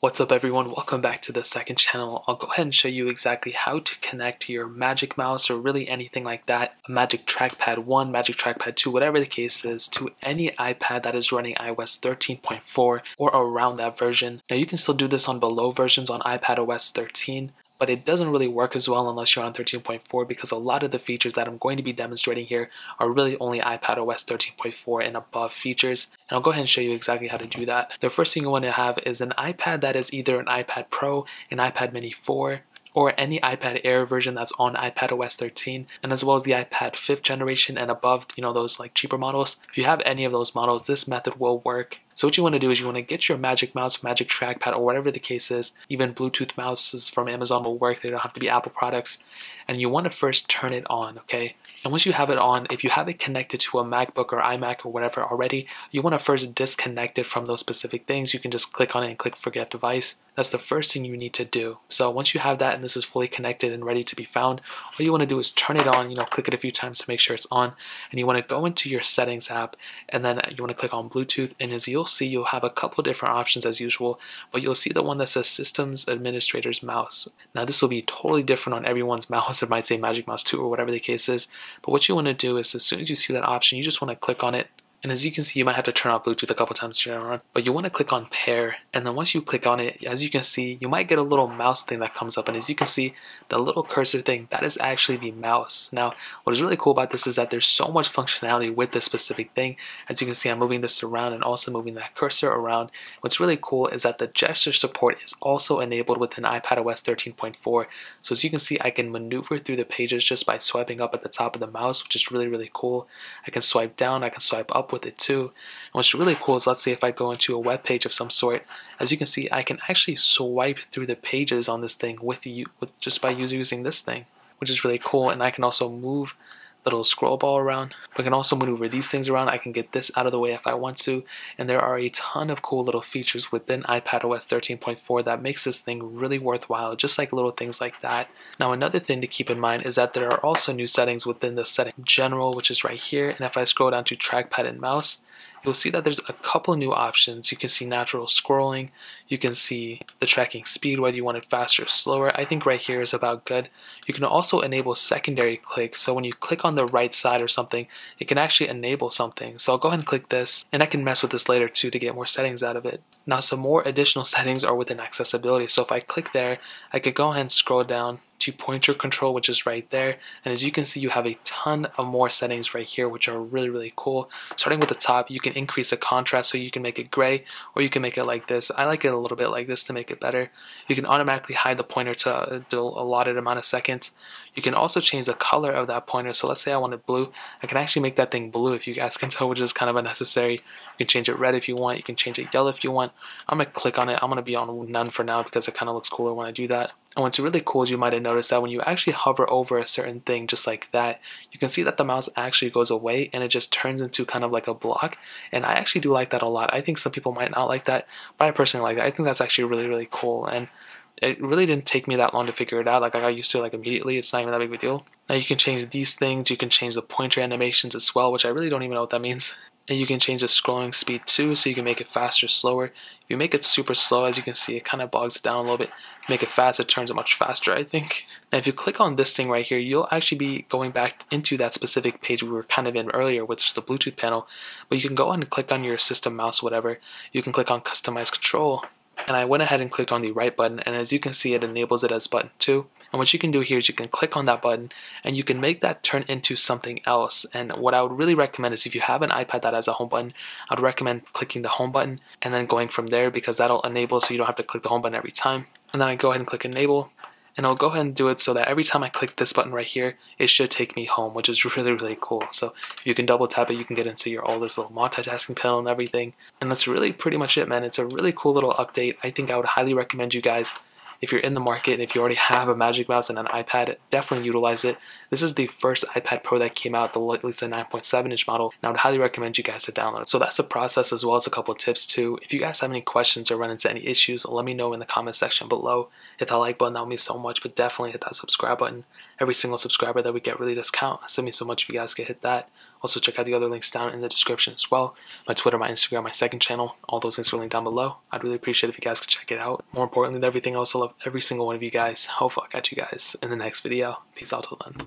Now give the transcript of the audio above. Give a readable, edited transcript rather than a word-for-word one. What's up everyone, welcome back to the second channel. I'll go ahead and show you exactly how to connect your Magic Mouse or really anything like that, Magic Trackpad 1, Magic Trackpad 2, whatever the case is, to any iPad that is running iOS 13.4 or around that version. Now you can still do this on below versions on iPadOS 13. But it doesn't really work as well unless you're on 13.4 because a lot of the features that I'm going to be demonstrating here are really only iPadOS 13.4 and above features. And I'll go ahead and show you exactly how to do that. The first thing you want to have is an iPad that is either an iPad Pro, an iPad Mini 4, or any iPad Air version that's on iPadOS 13, and as well as the iPad 5th generation and above, you know, those like cheaper models. If you have any of those models, this method will work. So what you want to do is you want to get your Magic Mouse, Magic Trackpad, or whatever the case is. Even Bluetooth mouses from Amazon will work. They don't have to be Apple products. And you want to first turn it on, okay? And once you have it on, if you have it connected to a MacBook or iMac or whatever already, you want to first disconnect it from those specific things. You can just click on it and click Forget Device. That's the first thing you need to do. So once you have that and this is fully connected and ready to be found, all you want to do is turn it on, you know, click it a few times to make sure it's on. And you want to go into your Settings app, and then you want to click on Bluetooth, and as you'll see, you'll have a couple different options as usual, but you'll see the one that says Systems Administrator's Mouse. Now this will be totally different on everyone's mouse. It might say Magic Mouse 2 or whatever the case is, but what you want to do is as soon as you see that option, you just want to click on it. And as you can see, you might have to turn off Bluetooth a couple times to turn it on, but you want to click on Pair, and then once you click on it, as you can see, you might get a little mouse thing that comes up, and as you can see, the little cursor thing, that is actually the mouse. Now, what is really cool about this is that there's so much functionality with this specific thing. As you can see, I'm moving this around and also moving that cursor around. What's really cool is that the gesture support is also enabled within iPadOS 13.4, so as you can see, I can maneuver through the pages just by swiping up at the top of the mouse, which is really, really cool. I can swipe down, I can swipe up with it too. And what's really cool is, let's say if I go into a web page of some sort, as you can see, I can actually swipe through the pages on this thing just by using this thing, which is really cool. And I can also move little scroll ball around, but I can also maneuver these things around. I can get this out of the way if I want to, and there are a ton of cool little features within iPadOS 13.4 that makes this thing really worthwhile, just like little things like that. Now another thing to keep in mind is that there are also new settings within the setting general, which is right here, and if I scroll down to trackpad and mouse, you'll see that there's a couple new options. You can see natural scrolling, you can see the tracking speed, whether you want it faster or slower. I think right here is about good. You can also enable secondary click, so when you click on the right side or something, it can actually enable something. So I'll go ahead and click this, and I can mess with this later too to get more settings out of it. Now some more additional settings are within accessibility, so if I click there, I could go ahead and scroll down to pointer control, which is right there, and as you can see, you have a ton of more settings right here, which are really, really cool. Starting with the top, you can increase the contrast, so you can make it gray or you can make it like this. I like it a little bit like this to make it better. You can automatically hide the pointer to the allotted amount of seconds. You can also change the color of that pointer, so let's say I want it blue, I can actually make that thing blue if you guys can tell, which is kind of unnecessary. You can change it red if you want, you can change it yellow if you want. I'm gonna click on it, I'm gonna be on none for now because it kind of looks cooler when I do that. And what's really cool is you might have noticed that when you actually hover over a certain thing just like that, you can see that the mouse actually goes away and it just turns into kind of like a block. And I actually do like that a lot. I think some people might not like that, but I personally like that. I think that's actually really, really cool. And it really didn't take me that long to figure it out. Like I got used to it like immediately. It's not even that big of a deal. Now you can change these things. You can change the pointer animations as well, which I really don't even know what that means. And you can change the scrolling speed too, so you can make it faster, slower. If you make it super slow, as you can see, it kind of bogs it down a little bit. Make it fast, it turns it much faster, I think. Now if you click on this thing right here, you'll actually be going back into that specific page we were kind of in earlier, which is the Bluetooth panel. But you can go and click on your system mouse, whatever. You can click on customize control. And I went ahead and clicked on the right button, and as you can see, it enables it as button 2. And what you can do here is you can click on that button and you can make that turn into something else. And what I would really recommend is if you have an iPad that has a home button, I'd recommend clicking the home button and then going from there, because that'll enable so you don't have to click the home button every time. And then I go ahead and click enable, and I'll go ahead and do it so that every time I click this button right here, it should take me home, which is really, really cool. So if you can double tap it, you can get into your all this little multitasking panel and everything. And that's really pretty much it, man. It's a really cool little update. I think I would highly recommend you guys, if you're in the market and if you already have a Magic Mouse and an iPad, definitely utilize it. This is the first iPad Pro that came out, at least the 9.7-inch model, and I would highly recommend you guys to download it. So that's the process, as well as a couple of tips too. If you guys have any questions or run into any issues, let me know in the comment section below. Hit that like button, that would mean so much, but definitely hit that subscribe button. Every single subscriber that we get really discounts. It means so much if you guys could hit that. Also check out the other links down in the description as well. My Twitter, my Instagram, my second channel, all those links are linked down below. I'd really appreciate it if you guys could check it out. More importantly than everything else, I love every single one of you guys. Hopefully I'll catch you guys in the next video. Peace out till then.